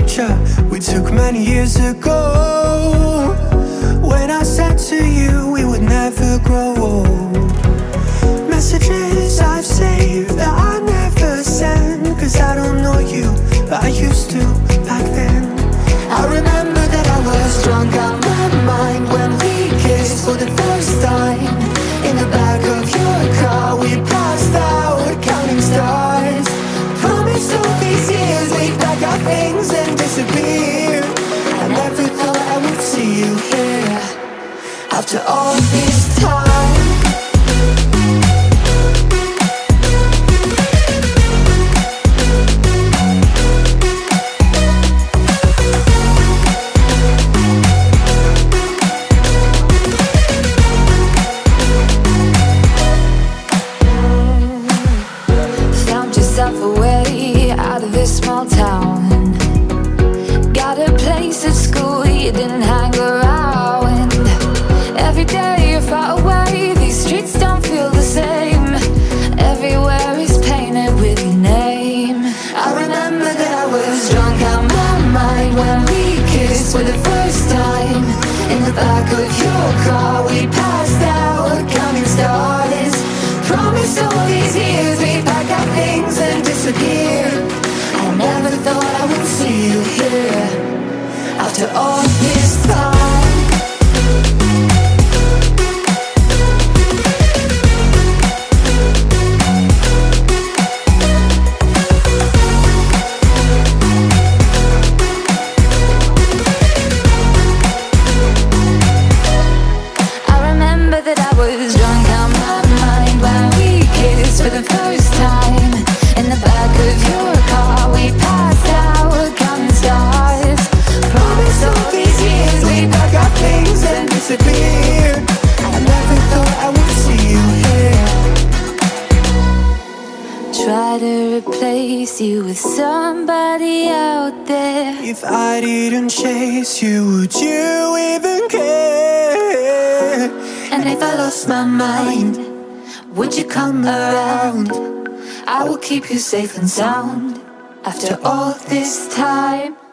picture we took many years ago, when I said to you we would never grow old. Messages I've saved that I never send, 'cause I don't know you, but I used to back then. I remember that I was drunk out my mind when we kissed for the first time. In the back of your car we passed out counting stars. Promised all these years we'd pack our things and disappear. I never thought I would see you here after all this time. Keep you safe and sound after all this time.